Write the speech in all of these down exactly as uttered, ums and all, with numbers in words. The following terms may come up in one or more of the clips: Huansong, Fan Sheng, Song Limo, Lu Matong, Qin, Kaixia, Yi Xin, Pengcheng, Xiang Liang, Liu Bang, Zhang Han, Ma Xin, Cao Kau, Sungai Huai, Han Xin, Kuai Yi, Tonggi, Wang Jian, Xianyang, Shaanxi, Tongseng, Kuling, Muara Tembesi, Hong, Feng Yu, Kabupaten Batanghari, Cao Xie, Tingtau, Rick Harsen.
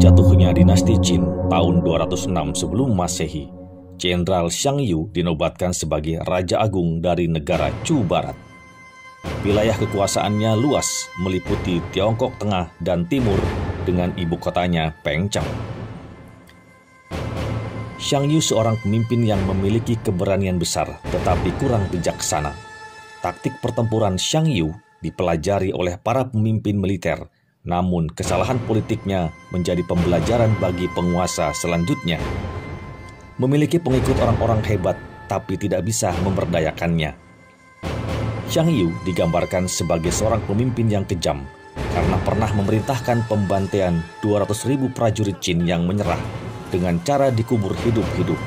jatuhnya dinasti Qin tahun dua ratus enam sebelum Masehi, Jenderal Xiang Yu dinobatkan sebagai Raja Agung dari negara Chu Barat. Wilayah kekuasaannya luas, meliputi Tiongkok Tengah dan Timur dengan ibu kotanya Pengcheng. Xiang Yu seorang pemimpin yang memiliki keberanian besar tetapi kurang bijaksana. Taktik pertempuran Xiang Yu dipelajari oleh para pemimpin militer, namun kesalahan politiknya menjadi pembelajaran bagi penguasa selanjutnya. Memiliki pengikut orang-orang hebat, tapi tidak bisa memberdayakannya. Xiang Yu digambarkan sebagai seorang pemimpin yang kejam, karena pernah memerintahkan pembantaian dua ratus ribu prajurit Qin yang menyerah, dengan cara dikubur hidup-hidup.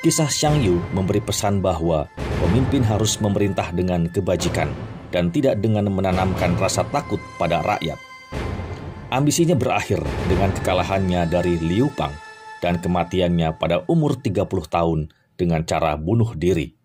Kisah Xiang Yu memberi pesan bahwa pemimpin harus memerintah dengan kebajikan, dan tidak dengan menanamkan rasa takut pada rakyat. Ambisinya berakhir dengan kekalahannya dari Liu Bang dan kematiannya pada umur tiga puluh tahun dengan cara bunuh diri.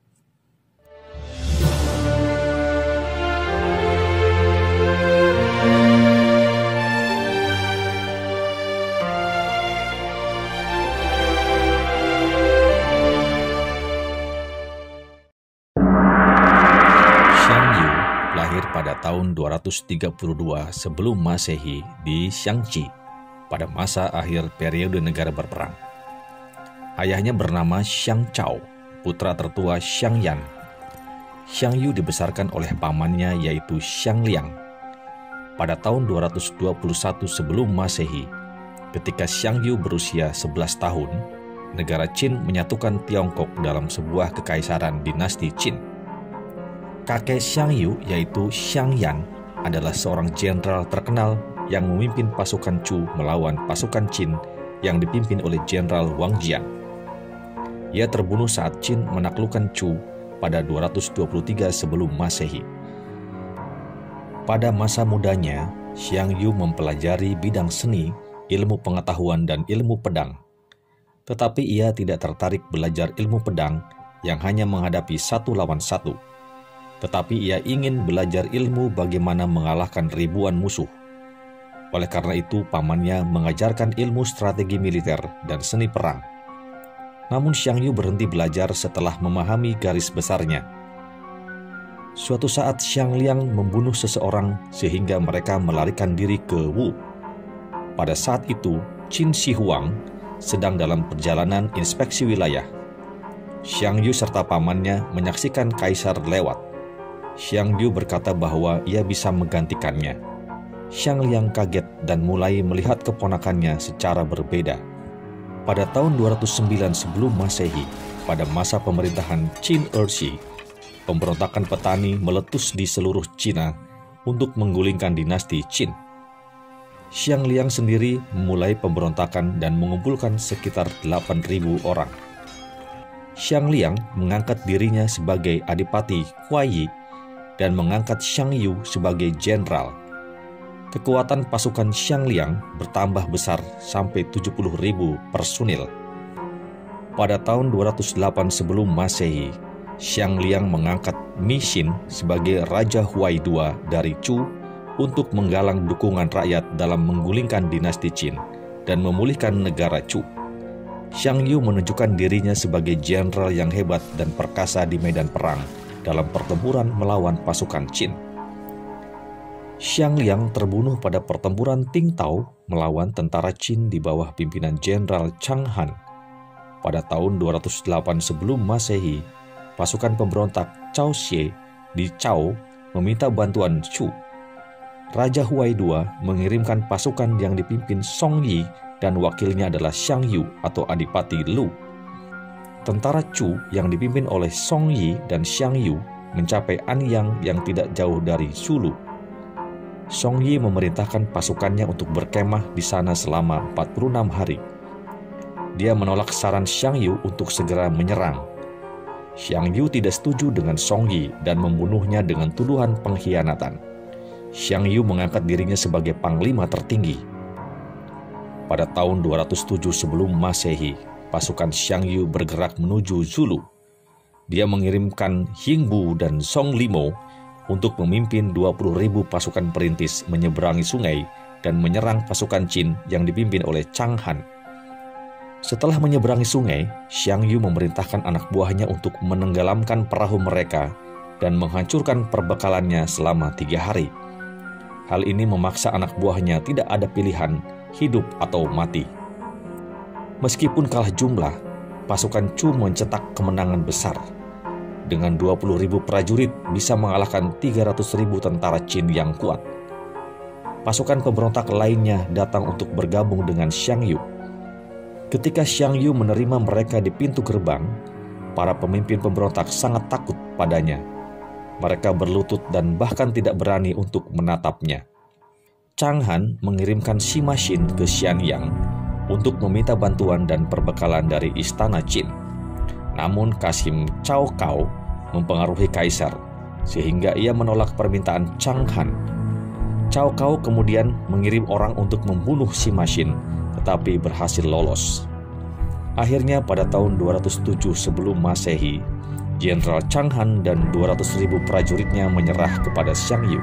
Tahun dua ratus tiga puluh dua sebelum Masehi di Shaanxi pada masa akhir periode negara berperang. Ayahnya bernama Xiang Cao, putra tertua Xiang Yang. Xiang Yu dibesarkan oleh pamannya yaitu Xiang Liang. Pada tahun dua ratus dua puluh satu sebelum Masehi, ketika Xiang Yu berusia sebelas tahun, negara Qin menyatukan Tiongkok dalam sebuah kekaisaran dinasti Qin. Kakek Xiang Yu yaitu Xianyang adalah seorang jenderal terkenal yang memimpin pasukan Chu melawan pasukan Qin yang dipimpin oleh Jenderal Wang Jian. Ia terbunuh saat Qin menaklukkan Chu pada dua ratus dua puluh tiga sebelum Masehi. Pada masa mudanya, Xiang Yu mempelajari bidang seni, ilmu pengetahuan dan ilmu pedang. Tetapi ia tidak tertarik belajar ilmu pedang yang hanya menghadapi satu lawan satu. Tetapi ia ingin belajar ilmu bagaimana mengalahkan ribuan musuh. Oleh karena itu, pamannya mengajarkan ilmu strategi militer dan seni perang. Namun Xiang Yu berhenti belajar setelah memahami garis besarnya. Suatu saat Xiang Liang membunuh seseorang sehingga mereka melarikan diri ke Wu. Pada saat itu, Qin Shi Huang sedang dalam perjalanan inspeksi wilayah. Xiang Yu serta pamannya menyaksikan kaisar lewat. Xiang Yu berkata bahwa ia bisa menggantikannya. Xiang Liang kaget dan mulai melihat keponakannya secara berbeda. Pada tahun dua ratus sembilan sebelum Masehi, pada masa pemerintahan Qin ErShi, pemberontakan petani meletus di seluruh Cina untuk menggulingkan dinasti Qin. Xiang Liang sendiri memulai pemberontakan dan mengumpulkan sekitar delapan ribu orang. Xiang Liang mengangkat dirinya sebagai Adipati Kuai Yi dan mengangkat Xiang Yu sebagai jenderal. Kekuatan pasukan Xiang Liang bertambah besar sampai tujuh puluh ribu personil. Pada tahun dua ratus delapan sebelum Masehi, Xiang Liang mengangkat Mi Xin sebagai Raja Huai kedua dari Chu untuk menggalang dukungan rakyat dalam menggulingkan dinasti Qin dan memulihkan negara Chu. Xiang Yu menunjukkan dirinya sebagai jenderal yang hebat dan perkasa di medan perang dalam pertempuran melawan pasukan Qin. Xiang Liang terbunuh pada pertempuran Tingtau melawan tentara Qin di bawah pimpinan Jenderal Zhang Han. Pada tahun dua ratus delapan sebelum Masehi, pasukan pemberontak Cao Xie di Cao meminta bantuan Chu. Raja Huai kedua mengirimkan pasukan yang dipimpin Song Yi dan wakilnya adalah Xiang Yu atau Adipati Lu. Tentara Chu yang dipimpin oleh Song Yi dan Xiang Yu mencapai Anyang yang tidak jauh dari Zulu. Song Yi memerintahkan pasukannya untuk berkemah di sana selama empat puluh enam hari. Dia menolak saran Xiang Yu untuk segera menyerang. Xiang Yu tidak setuju dengan Song Yi dan membunuhnya dengan tuduhan pengkhianatan. Xiang Yu mengangkat dirinya sebagai panglima tertinggi. Pada tahun dua ratus tujuh sebelum Masehi, pasukan Xiang Yu bergerak menuju Zulu. Dia mengirimkan Hingbu dan Song Limo untuk memimpin dua puluh ribu pasukan perintis menyeberangi sungai dan menyerang pasukan Qin yang dipimpin oleh Zhang Han. Setelah menyeberangi sungai, Xiang Yu memerintahkan anak buahnya untuk menenggelamkan perahu mereka dan menghancurkan perbekalannya selama tiga hari. Hal ini memaksa anak buahnya tidak ada pilihan, hidup atau mati. Meskipun kalah jumlah, pasukan Chu mencetak kemenangan besar. Dengan dua puluh ribu prajurit bisa mengalahkan tiga ratus ribu tentara Qin yang kuat. Pasukan pemberontak lainnya datang untuk bergabung dengan Xiang Yu. Ketika Xiang Yu menerima mereka di pintu gerbang, para pemimpin pemberontak sangat takut padanya. Mereka berlutut dan bahkan tidak berani untuk menatapnya. Zhang Han mengirimkan si Ma Xin ke Xianyang untuk meminta bantuan dan perbekalan dari istana Qin. Namun Kasim Cao Kau mempengaruhi kaisar, sehingga ia menolak permintaan Zhang Han. Cao Kau kemudian mengirim orang untuk membunuh si Ma Xin, tetapi berhasil lolos. Akhirnya pada tahun dua ratus tujuh sebelum Masehi, Jenderal Zhang Han dan dua ratus ribu prajuritnya menyerah kepada Xiang Yu.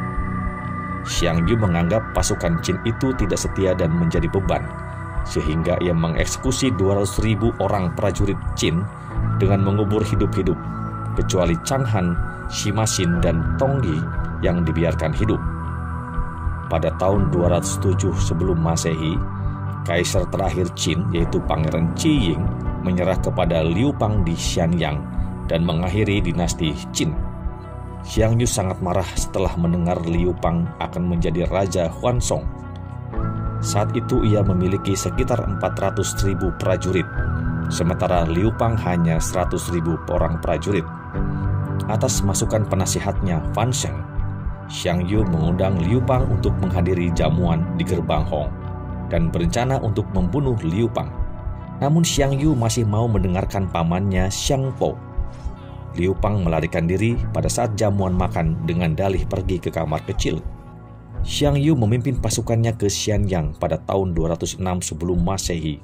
Xiang Yu menganggap pasukan Qin itu tidak setia dan menjadi beban, sehingga ia mengeksekusi dua ratus ribu orang prajurit Qin dengan mengubur hidup-hidup, kecuali Zhang Han, si Ma Xin, dan Tonggi yang dibiarkan hidup. Pada tahun dua ratus tujuh sebelum Masehi, kaisar terakhir Qin, yaitu Pangeran Qi Ying, menyerah kepada Liu Bang di Xianyang dan mengakhiri dinasti Qin. Xiang Yu sangat marah setelah mendengar Liu Bang akan menjadi Raja Huansong. Saat itu ia memiliki sekitar empat ratus ribu prajurit, sementara Liu Bang hanya seratus ribu orang prajurit. Atas masukan penasihatnya Fan Sheng, Xiang Yu mengundang Liu Bang untuk menghadiri jamuan di gerbang Hong dan berencana untuk membunuh Liu Bang. Namun Xiang Yu masih mau mendengarkan pamannya Xiang Po. Liu Bang melarikan diri pada saat jamuan makan dengan dalih pergi ke kamar kecil. Xiang Yu memimpin pasukannya ke Xianyang pada tahun dua ratus enam sebelum Masehi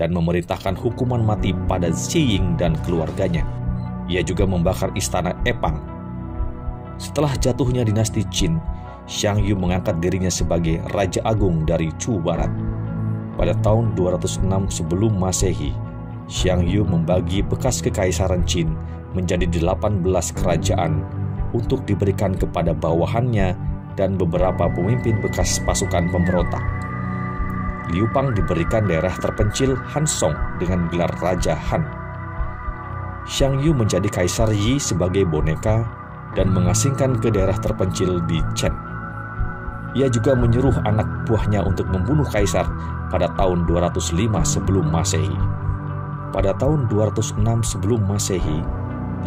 dan memerintahkan hukuman mati pada Qi Ying dan keluarganya. Ia juga membakar istana Epang. Setelah jatuhnya dinasti Qin, Xiang Yu mengangkat dirinya sebagai Raja Agung dari Chu Barat. Pada tahun dua ratus enam sebelum Masehi, Xiang Yu membagi bekas kekaisaran Qin menjadi delapan belas kerajaan untuk diberikan kepada bawahannya dan beberapa pemimpin bekas pasukan pemberontak. Liu Bang diberikan daerah terpencil Huansong dengan gelar Raja Han. Xiang Yu menjadi Kaisar Yi sebagai boneka dan mengasingkan ke daerah terpencil di Chen. Ia juga menyuruh anak buahnya untuk membunuh kaisar pada tahun dua ratus lima sebelum Masehi. Pada tahun dua ratus enam sebelum Masehi,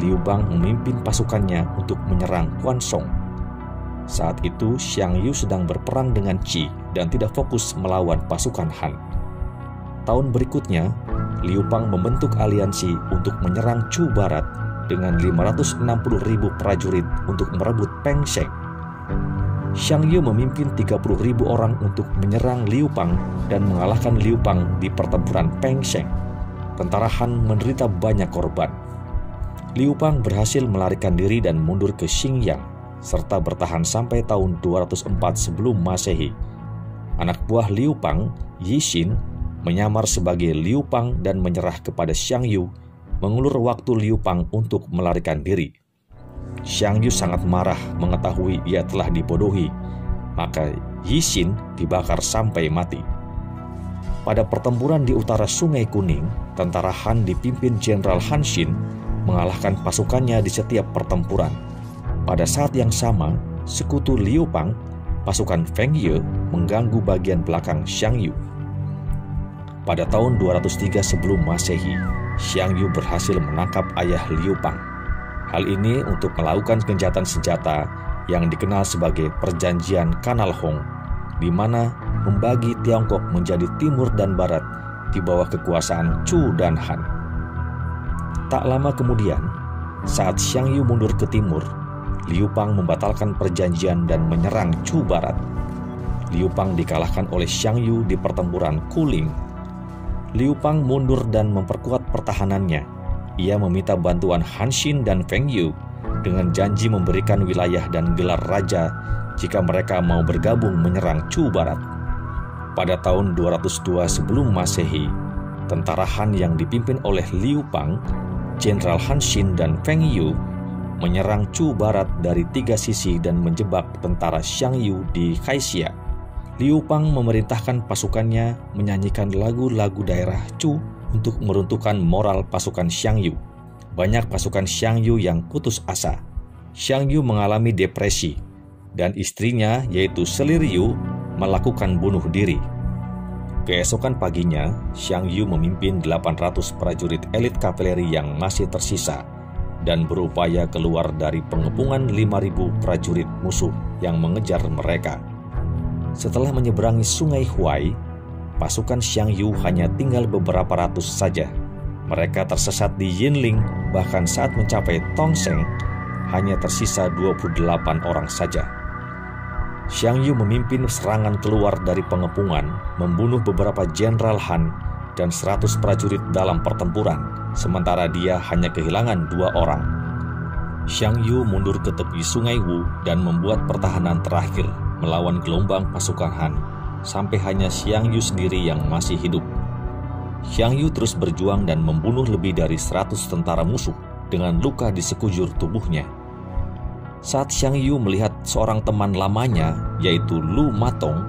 Liu Bang memimpin pasukannya untuk menyerang Huansong. Saat itu, Xiang Yu sedang berperang dengan Qi dan tidak fokus melawan pasukan Han. Tahun berikutnya, Liu Bang membentuk aliansi untuk menyerang Chu Barat dengan lima ratus enam puluh ribu prajurit untuk merebut Pengcheng. Xiang Yu memimpin tiga puluh ribu orang untuk menyerang Liu Bang dan mengalahkan Liu Bang di pertempuran Pengcheng. Tentara Han menderita banyak korban. Liu Bang berhasil melarikan diri dan mundur ke Xianyang, serta bertahan sampai tahun dua ratus empat sebelum Masehi. Anak buah Liu Bang, Yi Xin, menyamar sebagai Liu Bang dan menyerah kepada Xiang Yu, mengulur waktu Liu Bang untuk melarikan diri. Xiang Yu sangat marah mengetahui ia telah dibodohi, maka Yi Xin dibakar sampai mati. Pada pertempuran di utara Sungai Kuning, tentara Han dipimpin Jenderal Han Xin mengalahkan pasukannya di setiap pertempuran. Pada saat yang sama, sekutu Liu Bang, pasukan Feng Yu, mengganggu bagian belakang Xiang Yu. Pada tahun dua ratus tiga sebelum Masehi, Xiang Yu berhasil menangkap ayah Liu Bang. Hal ini untuk melakukan gencatan senjata yang dikenal sebagai Perjanjian Kanal Hong, di mana membagi Tiongkok menjadi timur dan barat di bawah kekuasaan Chu dan Han. Tak lama kemudian, saat Xiang Yu mundur ke timur, Liu Bang membatalkan perjanjian dan menyerang Chu Barat. Liu Bang dikalahkan oleh Xiang Yu di pertempuran Kuling. Liu Bang mundur dan memperkuat pertahanannya. Ia meminta bantuan Han Xin dan Feng Yu dengan janji memberikan wilayah dan gelar raja jika mereka mau bergabung menyerang Chu Barat. Pada tahun dua ratus dua sebelum Masehi, tentara Han yang dipimpin oleh Liu Bang, Jenderal Han Xin dan Feng Yu menyerang Chu Barat dari tiga sisi dan menjebak tentara Xiang Yu di Kaixia. Liu Bang memerintahkan pasukannya menyanyikan lagu-lagu daerah Chu untuk meruntuhkan moral pasukan Xiang Yu. Banyak pasukan Xiang Yu yang putus asa. Xiang Yu mengalami depresi dan istrinya yaitu Selir Yu melakukan bunuh diri. Keesokan paginya, Xiang Yu memimpin delapan ratus prajurit elit kavaleri yang masih tersisa dan berupaya keluar dari pengepungan lima ribu prajurit musuh yang mengejar mereka. Setelah menyeberangi sungai Huai, pasukan Xiang Yu hanya tinggal beberapa ratus saja. Mereka tersesat di Yinling, bahkan saat mencapai Tongseng, hanya tersisa dua puluh delapan orang saja. Xiang Yu memimpin serangan keluar dari pengepungan, membunuh beberapa jenderal Han dan seratus prajurit dalam pertempuran, sementara dia hanya kehilangan dua orang. Xiang Yu mundur ke tepi sungai Wu dan membuat pertahanan terakhir melawan gelombang pasukan Han, sampai hanya Xiang Yu sendiri yang masih hidup. Xiang Yu terus berjuang dan membunuh lebih dari seratus tentara musuh dengan luka di sekujur tubuhnya. Saat Xiang Yu melihat seorang teman lamanya, yaitu Lu Matong,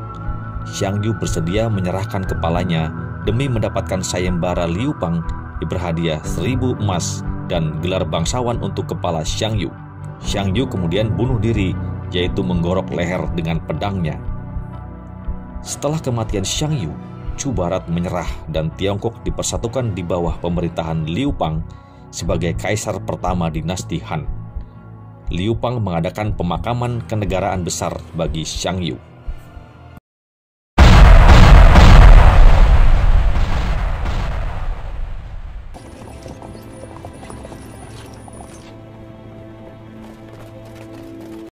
Xiang Yu bersedia menyerahkan kepalanya demi mendapatkan sayembara Liu Bang, berhadiah seribu emas, dan gelar bangsawan untuk kepala Xiang Yu. Xiang Yu kemudian bunuh diri, yaitu menggorok leher dengan pedangnya. Setelah kematian Xiang Yu, Chu Barat menyerah dan Tiongkok dipersatukan di bawah pemerintahan Liu Bang sebagai kaisar pertama dinasti Han. Liu Bang mengadakan pemakaman kenegaraan besar bagi Xiang Yu.